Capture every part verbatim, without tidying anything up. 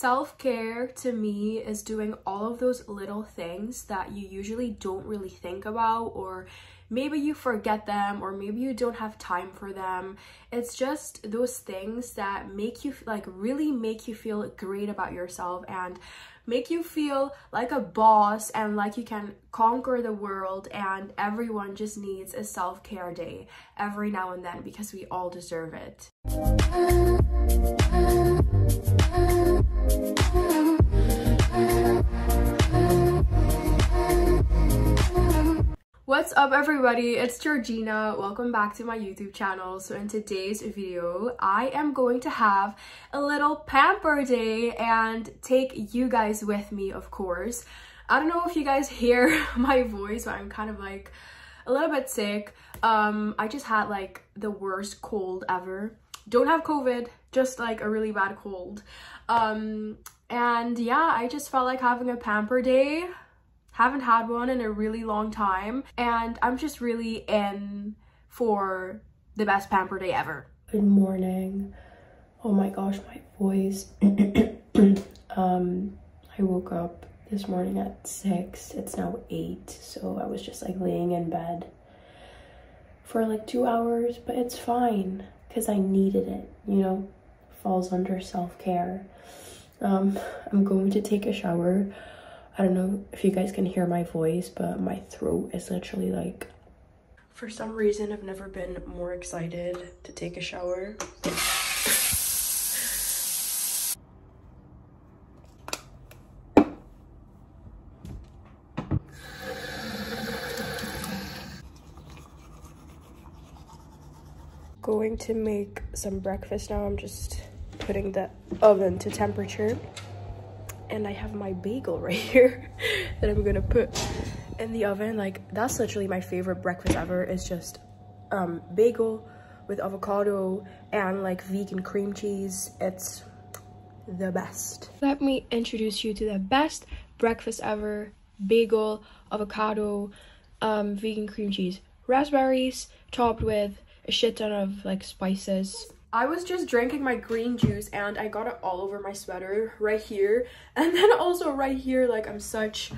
Self-care to me is doing all of those little things that you usually don't really think about, or maybe you forget them, or maybe you don't have time for them. It's just those things that make you, like, really make you feel great about yourself and make you feel like a boss and like you can conquer the world. And everyone just needs a self-care day every now and then because we all deserve it. What's up everybody, it's Georgina. Welcome back to my YouTube channel. So in today's video, I am going to have a little pamper day and take you guys with me, of course. I don't know if you guys hear my voice, but I'm kind of like a little bit sick. Um, I just had like the worst cold ever. Don't have COVID, just like a really bad cold. Um, and yeah, I just felt like having a pamper day. Haven't had one in a really long time, and I'm just really in for the best pamper day ever. Good morning. Oh my gosh, my voice. um, I woke up this morning at six. It's now eight, so I was just like laying in bed for like two hours, but it's fine because I needed it, you know? Falls under self-care. Um, I'm going to take a shower. I don't know if you guys can hear my voice, but my throat is literally like... For some reason, I've never been more excited to take a shower. Going to make some breakfast now. I'm just putting the oven to temperature. And I have my bagel right here that I'm gonna put in the oven. Like, that's literally my favorite breakfast ever. It's just um bagel with avocado and like vegan cream cheese. It's the best. Let me introduce you to the best breakfast ever: bagel, avocado, um vegan cream cheese, raspberries, topped with a shit ton of like spices. I was just drinking my green juice and I got it all over my sweater right here, and then also right here. Like, I'm such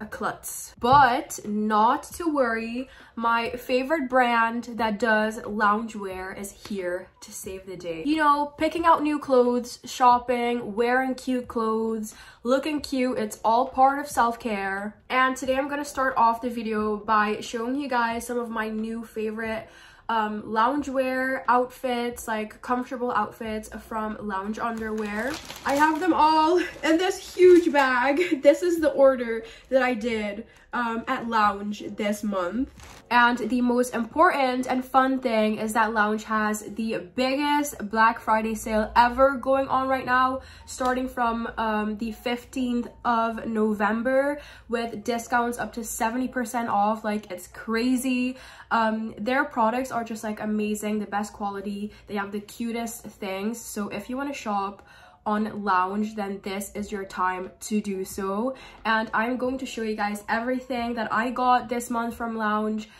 a klutz. But not to worry, my favorite brand that does loungewear is here to save the day. You know, picking out new clothes, shopping, wearing cute clothes, looking cute, it's all part of self-care. And today I'm gonna start off the video by showing you guys some of my new favorite um loungewear outfits, like comfortable outfits from Lounge Underwear. I have them all in this huge bag. This is the order that I did um at Lounge this month. And the most important and fun thing is that Lounge has the biggest Black Friday sale ever going on right now, starting from um the fifteenth of November, with discounts up to seventy percent off. Like, it's crazy. Um their products are are just like amazing, the best quality. They have the cutest things. So if you want to shop on Lounge, then this is your time to do so. And I'm going to show you guys everything that I got this month from Lounge.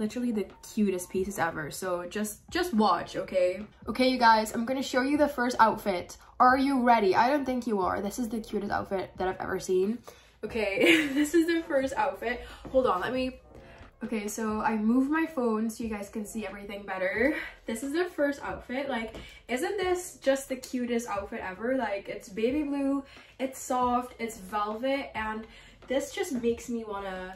Literally the cutest pieces ever. So just just watch. Okay okay you guys, I'm gonna show you the first outfit. Are you ready? I don't think you are. This is the cutest outfit that I've ever seen. Okay. This is the first outfit. Hold on, let me... Okay, so I moved my phone so you guys can see everything better. This is the first outfit. Like, isn't this just the cutest outfit ever? Like, it's baby blue, it's soft, it's velvet, and this just makes me want to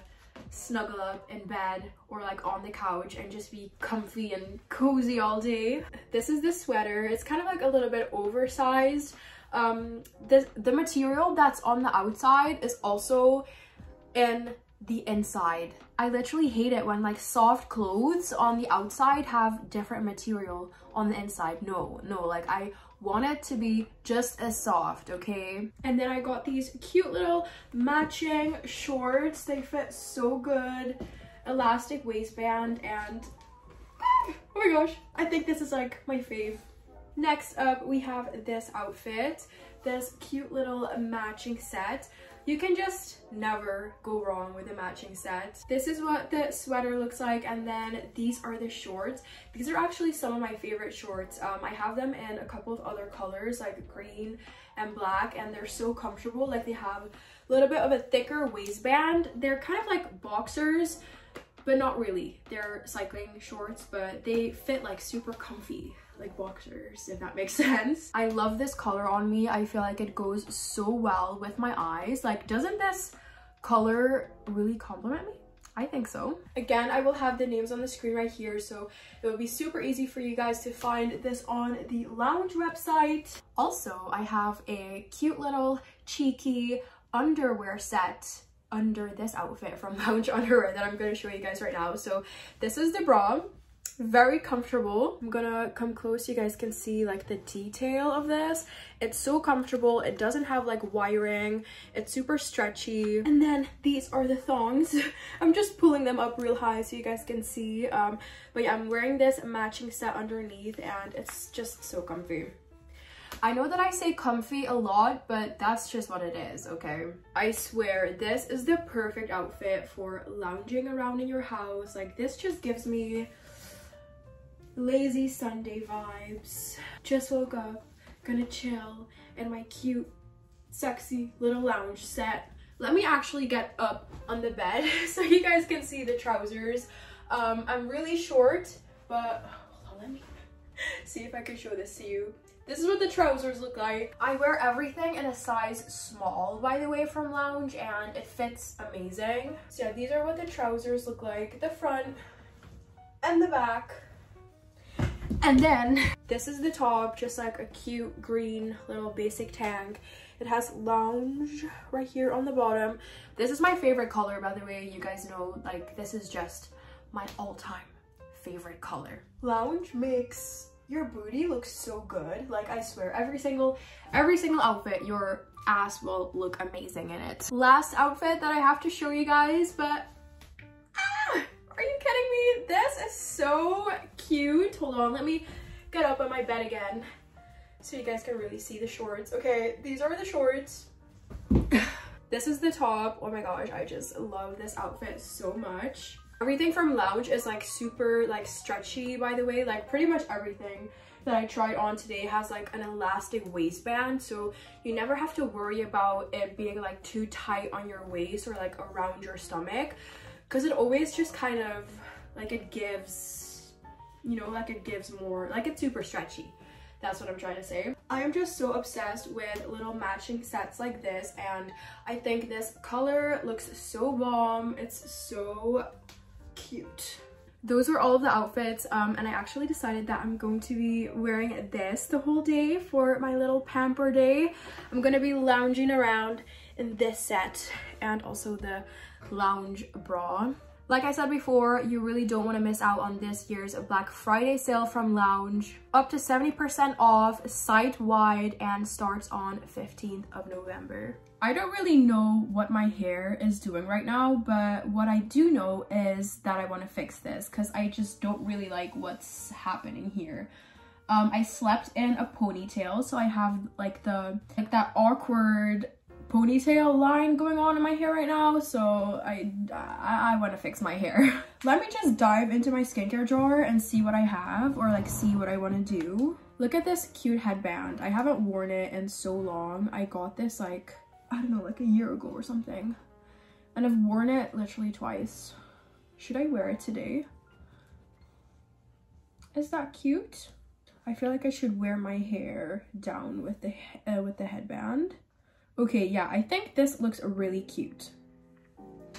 snuggle up in bed or like on the couch and just be comfy and cozy all day. This is the sweater. It's kind of like a little bit oversized. Um, this, the material that's on the outside is also in the inside. I literally hate it when like soft clothes on the outside have different material on the inside. No, no, like I want it to be just as soft, okay? And then I got these cute little matching shorts. They fit so good. Elastic waistband and oh my gosh, I think this is like my fave. Next up, we have this outfit, this cute little matching set. You can just never go wrong with a matching set. This is what the sweater looks like, and then these are the shorts. These are actually some of my favorite shorts. Um, I have them in a couple of other colors, like green and black, and they're so comfortable. Like, they have a little bit of a thicker waistband. They're kind of like boxers, but not really. They're cycling shorts, but they fit like super comfy, like boxers, if that makes sense. I love this color on me. I feel like it goes so well with my eyes. Like, doesn't this color really complement me? I think so. Again, I will have the names on the screen right here, so it will be super easy for you guys to find this on the Lounge website. Also, I have a cute little cheeky underwear set under this outfit from Lounge Underwear that I'm going to show you guys right now. So this is the bra. Very comfortable. I'm gonna come close so you guys can see like the detail of this. It's so comfortable. It doesn't have like wiring. It's super stretchy. And then these are the thongs. I'm just pulling them up real high so you guys can see. Um, but yeah, I'm wearing this matching set underneath, and it's just so comfy. I know that I say comfy a lot, but that's just what it is, okay? I swear, this is the perfect outfit for lounging around in your house. Like, this just gives me lazy Sunday vibes. Just woke up, gonna chill in my cute, sexy little lounge set. Let me actually get up on the bed so you guys can see the trousers. Um, I'm really short, but hold on, let me see if I can show this to you. This is what the trousers look like. I wear everything in a size small, by the way, from Lounge, and it fits amazing. So yeah, these are what the trousers look like, the front and the back. And then this is the top, just like a cute green little basic tank. It has Lounge right here on the bottom. This is my favorite color, by the way. You guys know, like, this is just my all-time favorite color. Lounge makes your booty look so good. Like, I swear, every single every single outfit, your ass will look amazing in it. Last outfit that I have to show you guys, but ah, are you kidding me? This is so cute. Hold on, let me get up on my bed again so you guys can really see the shorts. Okay, these are the shorts. This is the top. Oh my gosh, I just love this outfit so much. Everything from Lounge is like super like stretchy, by the way. Like, pretty much everything that I tried on today has like an elastic waistband, so you never have to worry about it being like too tight on your waist or like around your stomach. Because it always just kind of, like, it gives, you know, like it gives more, like it's super stretchy. That's what I'm trying to say. I am just so obsessed with little matching sets like this, and I think this color looks so bomb. It's so cute. Those were all of the outfits, um, and I actually decided that I'm going to be wearing this the whole day for my little pamper day. I'm going to be lounging around in this set, and also the Lounge bra. Like I said before, you really don't want to miss out on this year's Black Friday sale from Lounge. Up to seventy percent off site-wide, and starts on fifteenth of November. I don't really know what my hair is doing right now, but what I do know is that I want to fix this because I just don't really like what's happening here. Um, I slept in a ponytail, so I have like the like that awkward ponytail line going on in my hair right now, so I I, I want to fix my hair. Let me just dive into my skincare drawer and see what I have, or like see what I want to do. Look at this cute headband. I haven't worn it in so long. I got this like, I don't know, like a year ago or something, and I've worn it literally twice. Should I wear it today? Is that cute? I feel like I should wear my hair down with the uh, with the headband. Okay, yeah, I think this looks really cute.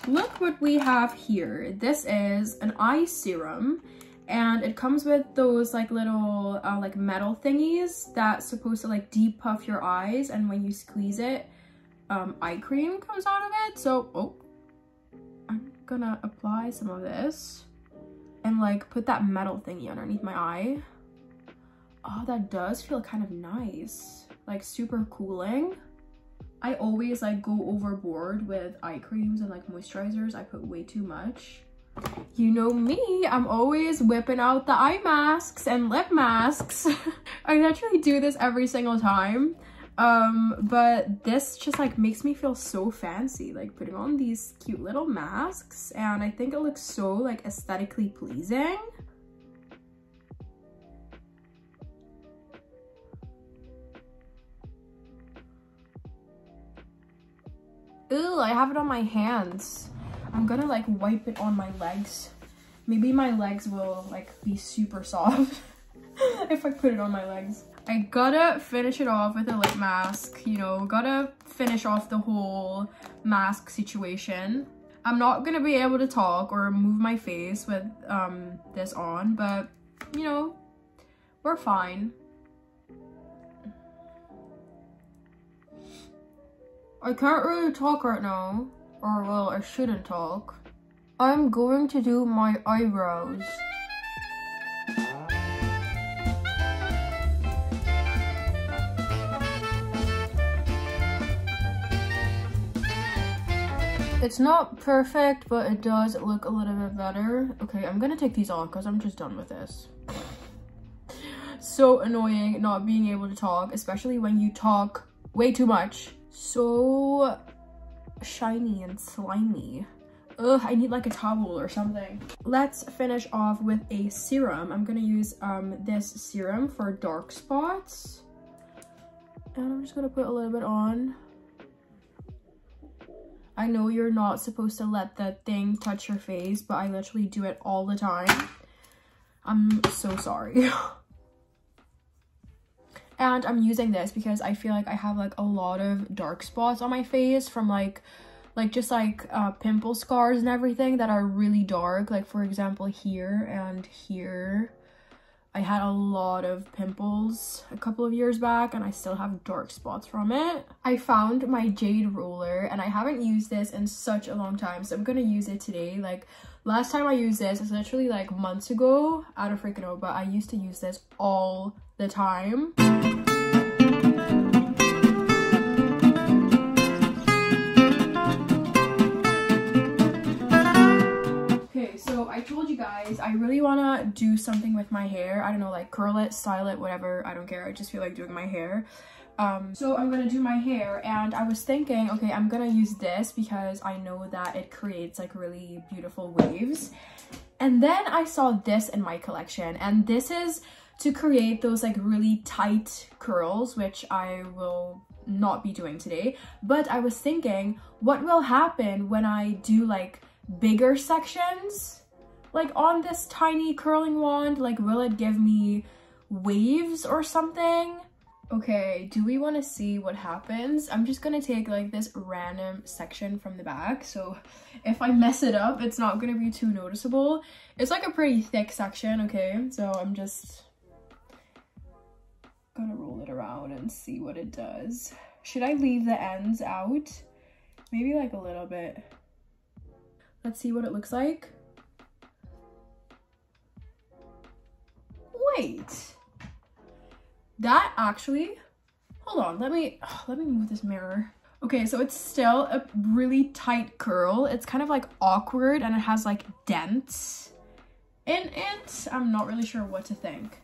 Look what we have here. This is an eye serum, and it comes with those like little uh, like metal thingies that's supposed to like depuff your eyes, and when you squeeze it, um, eye cream comes out of it. So, oh, I'm gonna apply some of this and like put that metal thingy underneath my eye. Oh, that does feel kind of nice, like super cooling. I always like go overboard with eye creams and like moisturizers. I put way too much. You know me, I'm always whipping out the eye masks and lip masks. I naturally do this every single time. Um, but this just like makes me feel so fancy, like putting on these cute little masks, and I think it looks so like aesthetically pleasing. Ooh, I have it on my hands. I'm gonna like wipe it on my legs. Maybe my legs will like be super soft if I put it on my legs. I gotta finish it off with a lip mask, you know, gotta finish off the whole mask situation. I'm not gonna be able to talk or move my face with um, this on, but you know, we're fine. I can't really talk right now, or well, I shouldn't talk. I'm going to do my eyebrows. It's not perfect, but it does look a little bit better. Okay, I'm gonna take these off because I'm just done with this. So annoying not being able to talk, especially when you talk way too much. So shiny and slimy. Ugh, I need like a towel or something. Let's finish off with a serum. I'm gonna use um, this serum for dark spots. And I'm just gonna put a little bit on. I know you're not supposed to let that thing touch your face, but I literally do it all the time. I'm so sorry. And I'm using this because I feel like I have like a lot of dark spots on my face from like, like just like uh, pimple scars and everything that are really dark. Like for example, here and here, I had a lot of pimples a couple of years back and I still have dark spots from it. I found my jade roller and I haven't used this in such a long time, so I'm gonna use it today. Like last time I used this, it's literally like months ago. I don't freaking know, but I used to use this all the time. So I told you guys I really want to do something with my hair. I don't know, like curl it, style it, whatever, I don't care. I just feel like doing my hair. Um, so I'm going to do my hair and I was thinking, okay, I'm going to use this because I know that it creates like really beautiful waves. And then I saw this in my collection and this is to create those like really tight curls, which I will not be doing today. But I was thinking, what will happen when I do like bigger sections like on this tiny curling wand? Like will it give me waves or something? Okay, do we want to see what happens? I'm just gonna take like this random section from the back, so if I mess it up it's not gonna be too noticeable. It's like a pretty thick section. Okay, so I'm just gonna roll it around and see what it does. Should I leave the ends out? Maybe like a little bit. Let's see what it looks like. Wait, that actually, hold on, let me, let me move this mirror. Okay, so it's still a really tight curl. It's kind of like awkward and it has like dents in it. I'm not really sure what to think.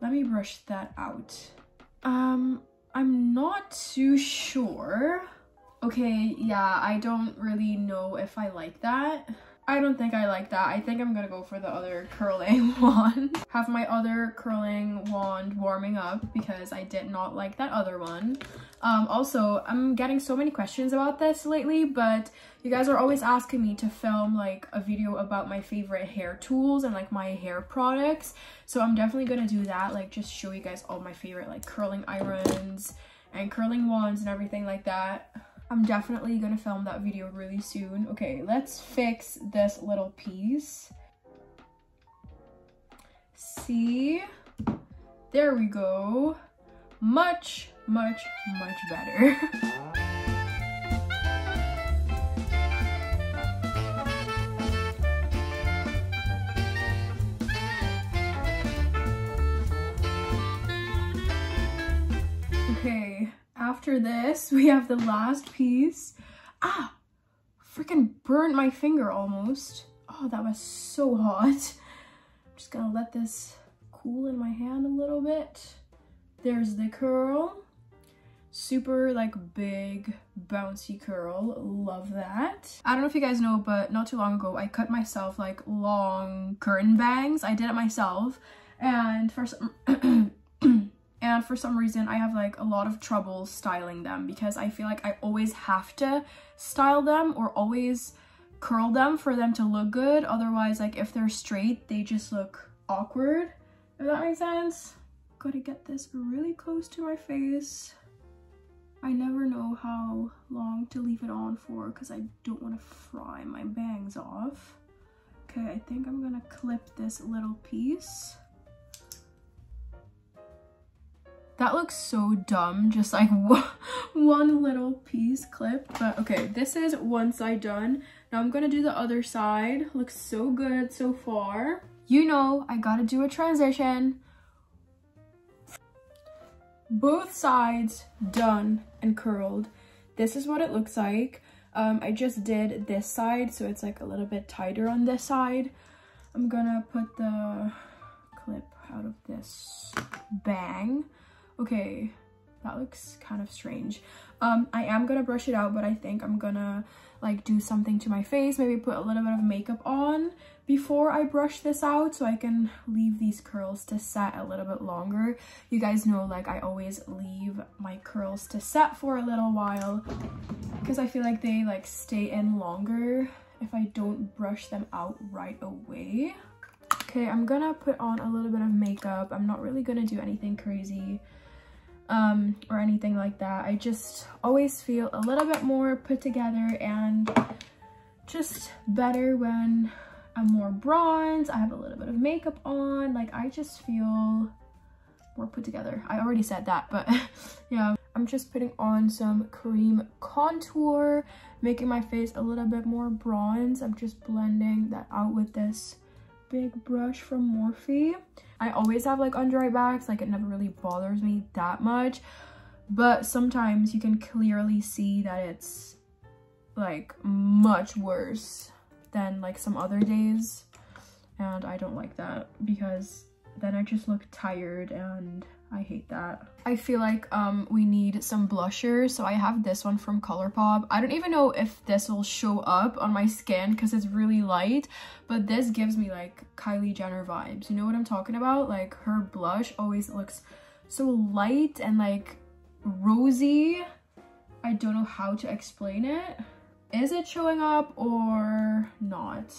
Let me brush that out. Um, I'm not too sure. Okay, yeah, I don't really know if I like that. I don't think I like that. I think I'm gonna go for the other curling wand. Have my other curling wand warming up because I did not like that other one. Um, also, I'm getting so many questions about this lately, but you guys are always asking me to film like a video about my favorite hair tools and like my hair products. So I'm definitely gonna do that, like just show you guys all my favorite like curling irons and curling wands and everything like that. I'm definitely gonna film that video really soon. Okay, let's fix this little piece. See? There we go. Much, much, much better. Okay. After this, we have the last piece. Ah, freaking burnt my finger almost. Oh, that was so hot. I'm just gonna let this cool in my hand a little bit. There's the curl. Super like big, bouncy curl. Love that. I don't know if you guys know, but not too long ago, I cut myself like long curtain bangs. I did it myself. And for some... and for some reason I have like a lot of trouble styling them because I feel like I always have to style them or always curl them for them to look good. Otherwise, like if they're straight, they just look awkward, if that makes sense. Gotta get this really close to my face. I never know how long to leave it on for because I don't want to fry my bangs off. Okay, I think I'm gonna clip this little piece. That looks so dumb, just like one little piece clipped. But okay, this is one side done. Now I'm gonna do the other side. Looks so good so far. You know, I gotta do a transition. Both sides done and curled. This is what it looks like. Um, I just did this side, so it's like a little bit tighter on this side. I'm gonna put the clip out of this bang. Okay, that looks kind of strange. Um, I am gonna brush it out, but I think I'm gonna like do something to my face, maybe put a little bit of makeup on before I brush this out so I can leave these curls to set a little bit longer. You guys know like I always leave my curls to set for a little while because I feel like they like stay in longer if I don't brush them out right away. Okay, I'm gonna put on a little bit of makeup. I'm not really gonna do anything crazy. Um, or anything like that. I just always feel a little bit more put together and just better when I'm more bronze. I have a little bit of makeup on, like I just feel more put together. I already said that, but yeah. I'm just putting on some cream contour, making my face a little bit more bronze. I'm just blending that out with this big brush from Morphe. I always have like under eye bags, like it never really bothers me that much, but sometimes you can clearly see that it's like much worse than like some other days, and I don't like that because then I just look tired and I hate that. I feel like um we need some blushers, so I have this one from ColourPop. I don't even know if this will show up on my skin because it's really light, but this gives me like Kylie Jenner vibes. You know what I'm talking about? Like her blush always looks so light and like rosy. I don't know how to explain it. Is it showing up or not?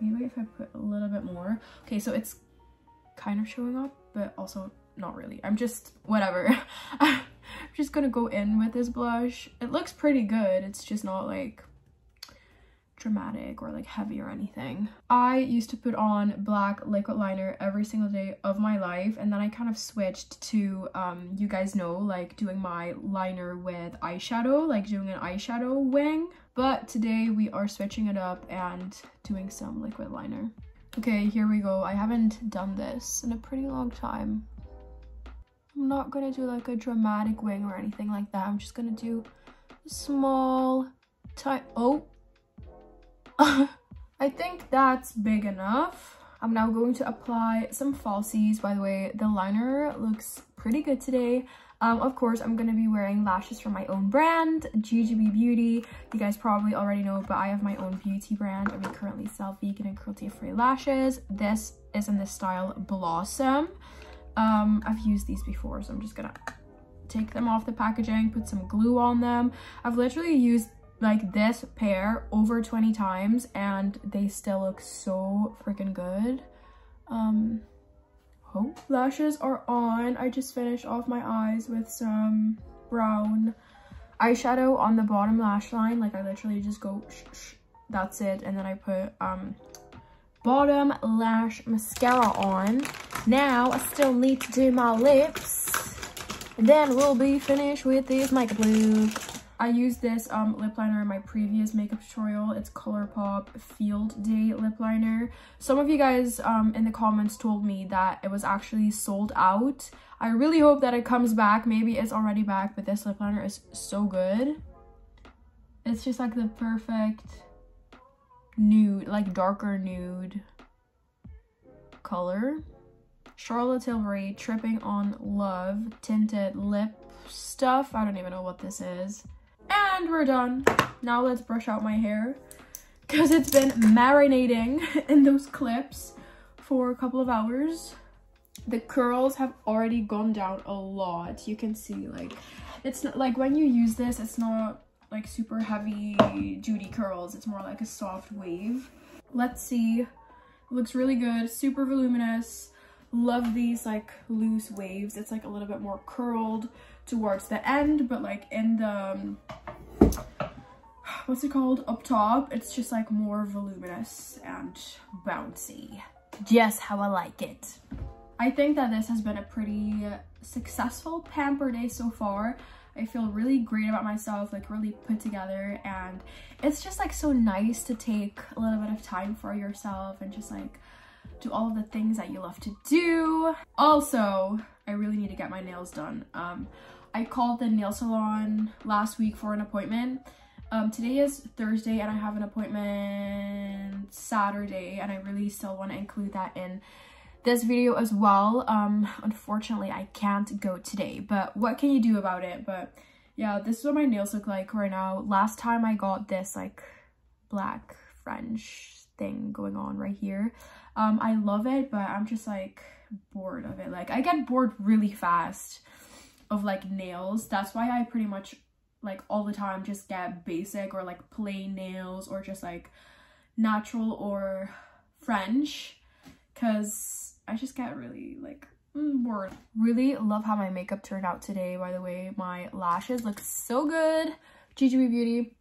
Maybe if I put a little bit more. Okay, so it's kind of showing up, but also not really. I'm just whatever. I'm just gonna go in with this blush. It looks pretty good. It's just not like dramatic or like heavy or anything. I used to put on black liquid liner every single day of my life, and then I kind of switched to um you guys know, like doing my liner with eyeshadow, like doing an eyeshadow wing. But today we are switching it up and doing some liquid liner. Okay, here we go. I haven't done this in a pretty long time. I'm not gonna do like a dramatic wing or anything like that. I'm just gonna do a small tight. Oh, I think that's big enough. I'm now going to apply some falsies. By the way, the liner looks pretty good today. Um, of course, I'm gonna be wearing lashes from my own brand, G G B Beauty. You guys probably already know, but I have my own beauty brand, and we currently sell vegan and cruelty-free lashes. This is in the style Blossom. Um, I've used these before, so I'm just gonna take them off the packaging, put some glue on them. I've literally used like this pair over twenty times and they still look so freaking good. Um, oh, lashes are on. I just finished off my eyes with some brown eyeshadow on the bottom lash line. Like I literally just go shh, shh, that's it, and then I put um bottom lash mascara on. Now I still need to do my lips, and then we'll be finished with this makeup look. I used this um lip liner in my previous makeup tutorial. It's ColourPop Field Day lip liner. Some of you guys um in the comments told me that it was actually sold out. I really hope that it comes back. Maybe it's already back, but this lip liner is so good. It's just like the perfect nude, like darker nude color. Charlotte Tilbury Tripping on Love tinted lip stuff. I don't even know what this is. And we're done. Now let's brush out my hair because it's been marinating in those clips for a couple of hours. the curls have already gone down a lot. You can see, like, it's not like when you use this, it's not like super heavy duty curls, it's more like a soft wave. Let's see, it looks really good, super voluminous. Love these like loose waves. It's like a little bit more curled towards the end, but like in the, what's it called, up top, it's just like more voluminous and bouncy. Just how I like it. I think that this has been a pretty successful pamper day so far. I feel really great about myself, like really put together, and it's just like so nice to take a little bit of time for yourself and just like do all of the things that you love to do. Also, I really need to get my nails done. Um, I called the nail salon last week for an appointment. Um, today is Thursday and I have an appointment Saturday, and I really still want to include that in this video as well. Um, unfortunately I can't go today, but what can you do about it? But yeah, this is what my nails look like right now. Last time I got this like black French thing going on right here. Um, I love it, but I'm just like bored of it. Like I get bored really fast of like nails. That's why I pretty much like all the time just get basic or like plain nails or just like natural or French, because I just get really like bored. Really love how my makeup turned out today, by the way. My lashes look so good. G G B Beauty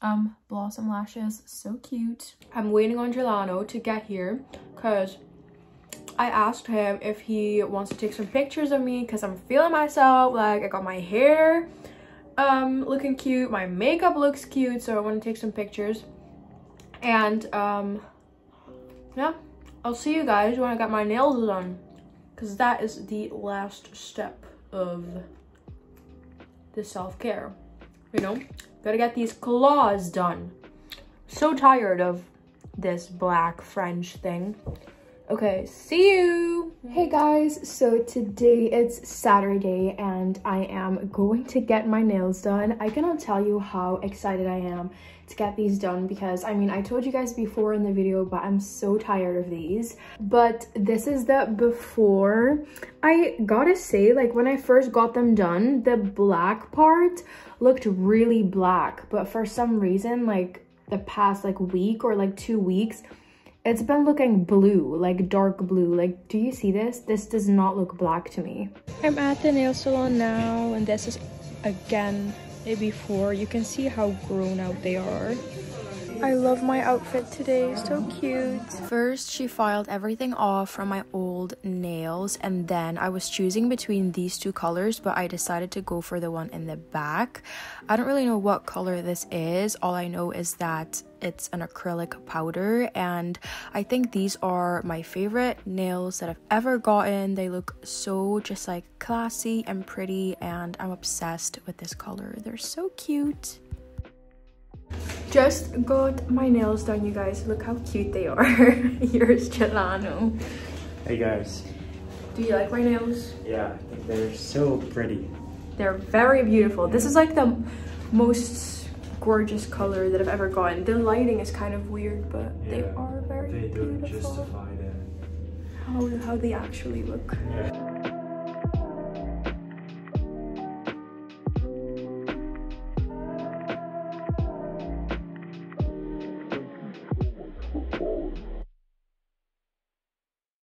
um blossom lashes, so cute. I'm waiting on Jelano to get here because I asked him if he wants to take some pictures of me, because I'm feeling myself. Like I got my hair um looking cute, my makeup looks cute, so I want to take some pictures. And um yeah, I'll see you guys when I got my nails done, because that is the last step of the self-care, you know. Gotta get these claws done. So tired of this black French thing. Okay, see you. Hey guys, so today it's Saturday and I am going to get my nails done. I cannot tell you how excited I am to get these done, because I mean, I told you guys before in the video, but I'm so tired of these. But this is the before. I gotta say, like when I first got them done, the black part looked really black, but for some reason, like the past like week or like two weeks, it's been looking blue, like dark blue. Like, do you see this? This does not look black to me. I'm at the nail salon now, and this is again a before. You can see how grown out they are. I love my outfit today, so cute. First, she filed everything off from my old nails, and then I was choosing between these two colors, but I decided to go for the one in the back. I don't really know what color this is. All I know is that it's an acrylic powder, and I think these are my favorite nails that I've ever gotten. They look so just like classy and pretty, and I'm obsessed with this color. They're so cute. Just got my nails done, you guys. Look how cute they are. Here's Jelano. Hey guys. Do you like my nails? Yeah, I think they're so pretty. They're very beautiful. This is like the most gorgeous color that I've ever gotten. The lighting is kind of weird, but yeah, they are very they beautiful. They don't justify that. How, how they actually look. Yeah.